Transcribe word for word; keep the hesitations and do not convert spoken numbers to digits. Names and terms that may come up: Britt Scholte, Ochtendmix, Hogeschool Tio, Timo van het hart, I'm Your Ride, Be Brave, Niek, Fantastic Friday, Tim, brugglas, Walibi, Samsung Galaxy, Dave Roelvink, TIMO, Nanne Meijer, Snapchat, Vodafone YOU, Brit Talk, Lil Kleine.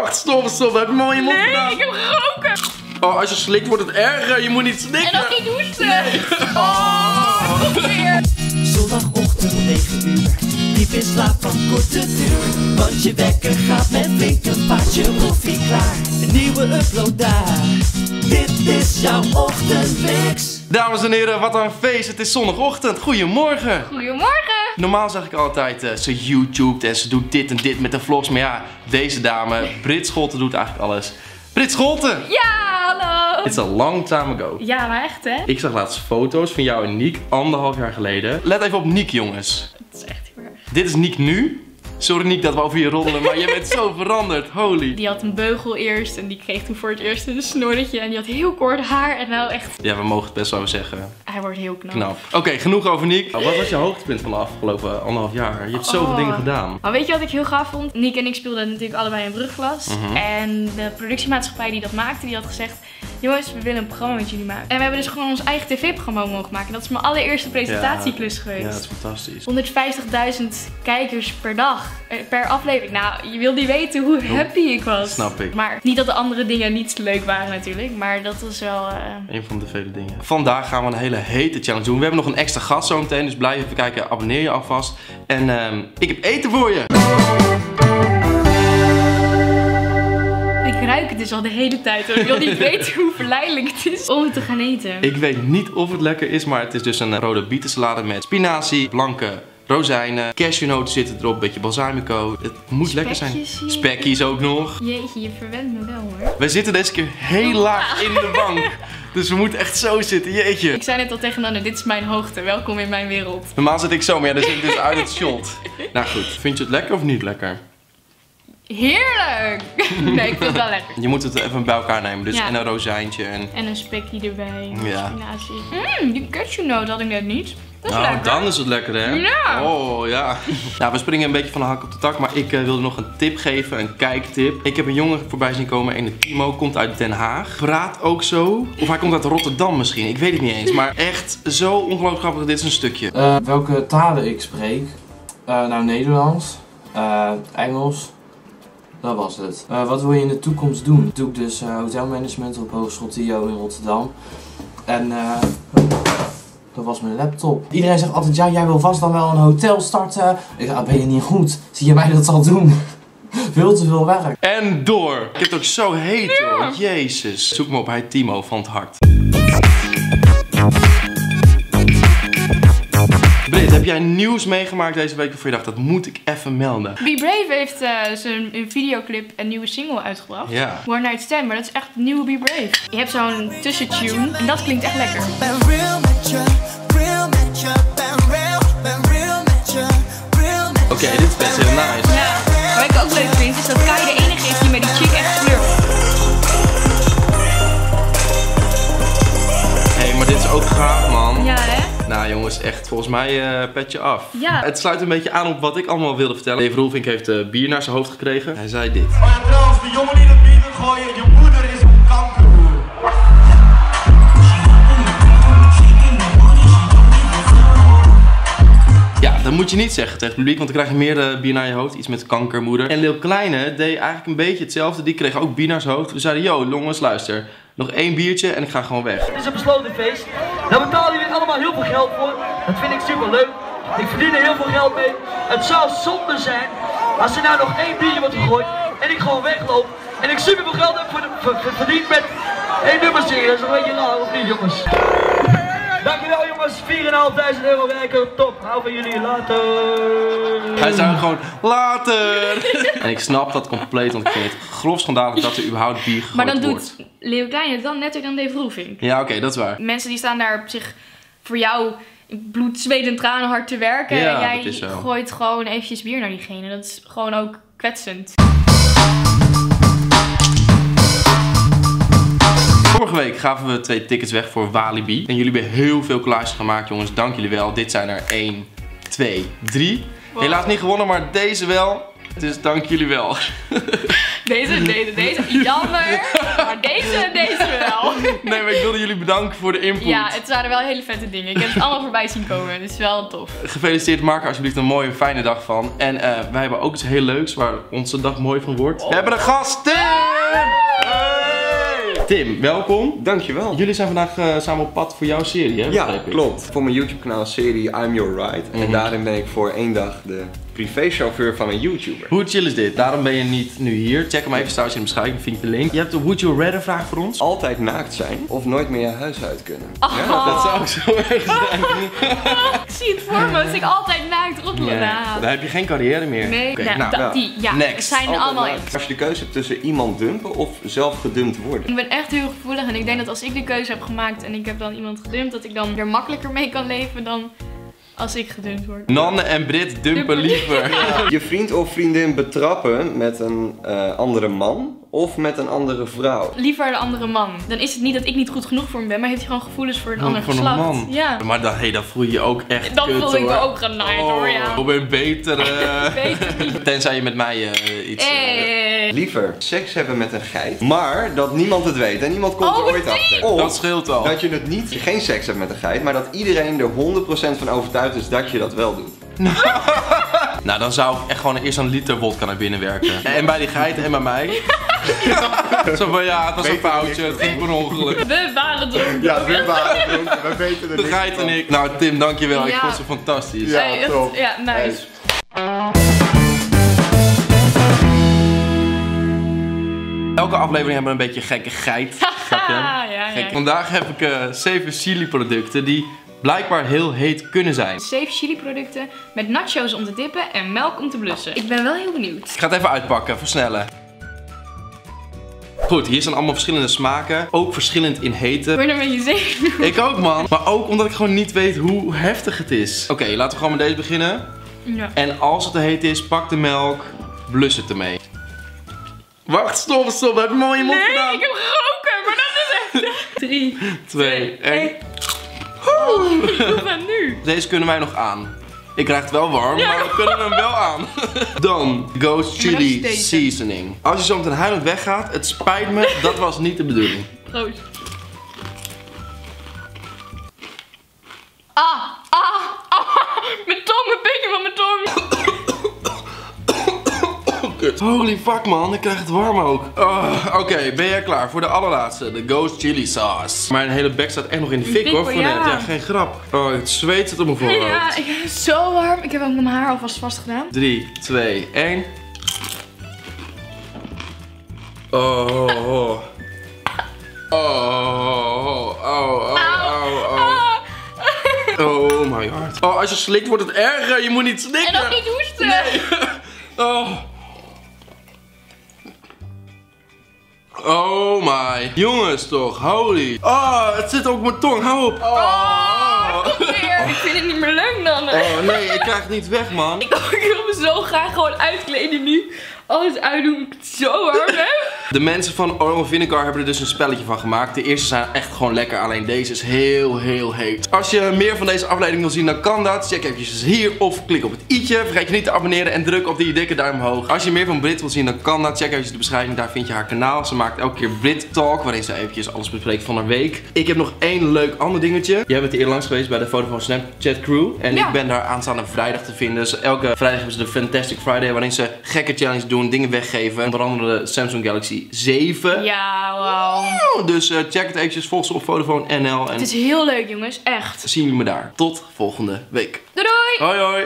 Wacht, stop, stop. Heb je hem al in je mond gedaan? Nee, ik heb geroken. Oh, als je slikt wordt het erger. Je moet niet slikken. En ook niet hoesten. Nee. Oh, nog weer. Zondagochtend negen uur. Diep in slaap van korte duur. Want je wekker gaat met flink een paardje koffie klaar. Een nieuwe upload daar. Dit is jouw ochtendmix. Dames en heren, wat een feest. Het is zondagochtend. Goedemorgen. Goedemorgen. Normaal zeg ik altijd, uh, ze YouTubet en ze doet dit en dit met de vlogs. Maar ja, deze dame, Britt Scholte, doet eigenlijk alles. Britt Scholte! Ja, hallo! It's a long time ago. Ja, maar echt hè? Ik zag laatst foto's van jou en Niek, anderhalf jaar geleden. Let even op Niek, jongens. Dat is echt heel erg. Dit is Niek nu. Sorry Niek dat we over je roddelen, maar je bent zo veranderd, holy. Die had een beugel eerst en die kreeg toen voor het eerst een snorretje en die had heel kort haar en nou echt... Ja, we mogen het best wel zeggen. Hij wordt heel knap. knap. Oké, okay, genoeg over Niek. Wat was je hoogtepunt van de afgelopen anderhalf jaar? Je hebt zoveel oh. dingen gedaan. Maar weet je wat ik heel gaaf vond? Niek en ik speelden natuurlijk allebei een brugglas. Mm-hmm. En de productiemaatschappij die dat maakte, die had gezegd... Jongens, we willen een programma met jullie maken. En we hebben dus gewoon ons eigen tv-programma mogen maken. Dat is mijn allereerste presentatieklus geweest. Ja, dat is fantastisch. honderdvijftigduizend kijkers per dag, per aflevering. Nou, je wil niet weten hoe happy ik was. Snap ik. Maar niet dat de andere dingen niet leuk waren natuurlijk. Maar dat was wel... Uh... Een van de vele dingen. Vandaag gaan we een hele hete challenge doen. We hebben nog een extra gast zo meteen. Dus blijf even kijken. Abonneer je alvast. En uh, ik heb eten voor je. Ik ruik het dus al de hele tijd hoor. Ik wil niet weten hoe verleidelijk het is om het te gaan eten. Ik weet niet of het lekker is, maar het is dus een rode bietensalade met spinazie, blanke rozijnen, cashewnoten zitten erop, een beetje balsamico. Het moet Spekjes, lekker zijn. Spekjes ook nog. Jeetje, je verwendt me wel hoor. Wij zitten deze keer heel ja. laag in de bank. Dus we moeten echt zo zitten, jeetje. Ik zei net al tegen Nanne, dit is mijn hoogte. Welkom in mijn wereld. Normaal zit ik zo, maar ja, dan zit ik dus uit het shot. Nou goed, vind je het lekker of niet lekker? Heerlijk! Nee, ik vind het wel lekker. Je moet het even bij elkaar nemen, dus ja. en een rozijntje en... En een spekje erbij, ja. Mmm, die cashewnoot had ik net niet. Dat is nou, lekker. Dan is het lekker hè? Ja! Oh, ja. Nou, we springen een beetje van de hak op de tak, maar ik uh, wilde nog een tip geven, een kijktip. Ik heb een jongen voorbij zien komen en de Timo komt uit Den Haag. Praat ook zo. Of hij komt uit Rotterdam misschien, ik weet het niet eens. Maar echt zo ongelooflijk grappig, dit is een stukje. Uh, welke talen ik spreek? Uh, nou, Nederlands, uh, Engels... Dat was het. Uh, wat wil je in de toekomst doen? Ik doe dus uh, hotelmanagement op Hogeschool Tio in Rotterdam. En uh, dat was mijn laptop. Iedereen zegt altijd, ja, jij wil vast dan wel een hotel starten. Ik dacht, ben je niet goed? Zie je mij dat al doen? Veel te veel werk. En door. Ik heb het ook zo heet hoor. Ja. Jezus. Zoek me op, hij Timo van het hart. Britt, heb jij nieuws meegemaakt deze week waarvan je dacht, dat moet ik even melden? Be Brave heeft uh, zijn een videoclip en nieuwe single uitgebracht. Ja. One Night Stand, maar dat is echt het nieuwe Be Brave. Je hebt zo'n tussentune en dat klinkt echt lekker. Oké, okay, dit is best heel nice. Ja, wat ik ook leuk vind is dat Kai de enige is die met die chick echt flirt. Hé, hey, maar dit is ook gaaf man. Ja hè? Nou jongens, echt volgens mij uh, petje af. Ja. Het sluit een beetje aan op wat ik allemaal wilde vertellen. Dave Roelvink heeft uh, bier naar zijn hoofd gekregen. Hij zei dit. Oh ja, trouwens, de jongen die dat bier wil gooien, je moeder is een kankerboer. Ja, dat moet je niet zeggen tegen het publiek, want dan krijg je meer uh, bier naar je hoofd. Iets met kankermoeder. En Lil Kleine deed eigenlijk een beetje hetzelfde. Die kreeg ook bier naar zijn hoofd. We zeiden, yo jongens, luister. Nog één biertje en ik ga gewoon weg. Het is een besloten feest. Daar betalen jullie allemaal heel veel geld voor. Dat vind ik super leuk. Ik verdien er heel veel geld mee. Het zou zonde zijn als er nou nog één biertje wordt gegooid en ik gewoon wegloop. En ik super veel geld heb voor de, ver, ver, verdiend met één nummerserie. Dat is een beetje raar of niet jongens. Dankjewel jongens, vierduizend vijfhonderd euro werken, top, hou van jullie, later! Hij zei gewoon, later! En ik snap dat compleet, want ik vind het grof schandalig dat er überhaupt bier gegooid wordt. Maar dan wordt. doet Leo Kleine het dan netter dan Dave Roelvink. Ja, oké, okay, dat is waar. Mensen die staan daar op zich voor jou bloed, zweet en tranen hard te werken. Ja, en jij gooit gewoon eventjes bier naar diegene, dat is gewoon ook kwetsend. Vorige week gaven we twee tickets weg voor Walibi. En jullie hebben heel veel collages gemaakt, jongens. Dank jullie wel. Dit zijn er één, twee, drie. Wow. Helaas niet gewonnen, maar deze wel. Dus dank jullie wel. Deze, deze, deze. Jammer. Maar deze en deze wel. Nee, maar ik wilde jullie bedankt voor de input. Ja, het waren wel hele vette dingen. Ik heb het allemaal voorbij zien komen. Dus wel tof. Gefeliciteerd. Maak er alsjeblieft een mooie, fijne dag van. En uh, wij hebben ook iets heel leuks waar onze dag mooi van wordt. Oh. We hebben een gast, Tim! Hey! Tim, welkom. Dankjewel. Jullie zijn vandaag uh, samen op pad voor jouw serie, hè? Ja, klopt. Voor mijn YouTube kanaal serie I'm Your Ride. Mm-hmm. En daarin ben ik voor één dag de privéchauffeur van een YouTuber. Hoe chill is dit? Daarom ben je niet nu hier. Check hem even trouwens in de beschrijving, vind ik de link. Je hebt een Would You Rather vraag voor ons. Altijd naakt zijn of nooit meer je huis uit kunnen. Oh. Ja, dat zou ook zo erg zijn. Ik zie het voor me, als ik altijd naakt rondloop. Nee. Dan heb je geen carrière meer. Nee, okay, nou, nou, dat, nou, die, ja, next. Zijn altijd allemaal naakt. Als je de keuze hebt tussen iemand dumpen of zelf gedumpt worden. Ik ben echt heel gevoelig en ik denk dat als ik de keuze heb gemaakt en ik heb dan iemand gedumpt, dat ik dan er makkelijker mee kan leven dan als ik gedumpt word. Nanne en Britt dumpen liever. Ja. Je vriend of vriendin betrappen met een uh, andere man of met een andere vrouw? Liever de andere man. Dan is het niet dat ik niet goed genoeg voor hem ben, maar heeft hij gewoon gevoelens voor een oh, ander geslacht. Een man. Ja. Maar dan, hey, dan voel je je ook echt dan kut, voel ik hoor. Me ook genaaid oh, hoor, ja. Ik ben beter. Uh... beter Tenzij je met mij uh, iets... Hey. Uh, liever seks hebben met een geit, maar dat niemand het weet en niemand komt oh, er ooit achter. Of dat scheelt al. Dat je het niet, geen seks hebt met een geit, maar dat iedereen er honderd procent van overtuigd is dat je dat wel doet. Nou, dan zou ik echt gewoon eerst een liter wodka naar binnen werken. En bij die geit en bij mij. Ja. Zo van ja, het was een foutje, het ging per ongeluk. We waren dronken. Ja, we waren dronken, we weten het. De geit en ik. Nou, Tim, dankjewel. Ja. Ik vond ze fantastisch. Ja, hey, top. Het, ja, nice. Hey. Elke aflevering hebben we een beetje gekke geit. Haha, ja, ja, ja. Vandaag heb ik uh, zeven chili producten die blijkbaar heel heet kunnen zijn. Zeven chili producten met nachos om te dippen en melk om te blussen. Ik ben wel heel benieuwd. Ik ga het even uitpakken, versnellen. Goed, hier zijn allemaal verschillende smaken. Ook verschillend in hete. Ik word er een beetje zeker van. Ik ook, man. Maar ook omdat ik gewoon niet weet hoe heftig het is. Oké, okay, laten we gewoon met deze beginnen. Ja. En als het te heet is, pak de melk, blus het ermee. Wacht, stop, stop. We hebben hem al in je mond nee, gedaan. Nee, ik heb geroken, maar dat is echt... drie, twee, één. Hoe doe dat nu? Deze kunnen wij nog aan. Ik krijg het wel warm, ja, maar we kunnen hem wel aan. Dan Ghost Chili Seasoning. Als je zo meteen huilend weggaat, het spijt me, dat was niet de bedoeling. Proost. Ah, ah, ah, mijn tong, mijn pikken van mijn tong. Holy fuck man, ik krijg het warm ook. Oh, Oké, okay, ben jij klaar voor de allerlaatste? De Ghost Chili Sauce. Maar een hele bek staat echt nog in de fik hoor. Voor ja. Net. Ja, geen grap. Oh, het zweet zit op mijn voorhoofd. Ja, ik heb het zo warm. Ik heb ook mijn haar alvast vastgedaan. drie, twee, één. Oh, oh, oh. Oh, oh, oh. Oh my god. Oh, als je slikt wordt het erger. Je moet niet slikken. En ook niet hoesten. Nee. Oh. Oh my. Jongens toch, holy. Oh, het zit ook op mijn tong, hou op. Oh, oh kom weer. Ik vind het niet meer leuk dan. Oh nee, ik krijg het niet weg man. Ik, ik wil me zo graag gewoon uitkleden nu. Alles uitdoen, zo warm hè. De mensen van Oral Vinegar hebben er dus een spelletje van gemaakt. De eerste zijn echt gewoon lekker, alleen deze is heel heel heet. Als je meer van deze afleiding wil zien, dan kan dat. Check eventjes hier of klik op het i'tje. Vergeet je niet te abonneren en druk op die dikke duim omhoog. Als je meer van Brit wil zien, dan kan dat. Check eventjes de beschrijving, daar vind je haar kanaal. Ze maakt elke keer Brit Talk, waarin ze eventjes alles bespreekt van haar week. Ik heb nog één leuk ander dingetje. Jij bent hier langs geweest bij de Vodafone Snapchat crew. En ja, ik ben daar aanstaande vrijdag te vinden. Dus elke vrijdag hebben ze de Fantastic Friday, waarin ze gekke challenges doen, dingen weggeven. Onder andere de Samsung Galaxy zeven. Ja, wow. Dus uh, check het eventjes, volg ze op Vodafone N L. En het is heel leuk jongens, echt. Zien jullie me daar. Tot volgende week. Doei doei. Hoi hoi.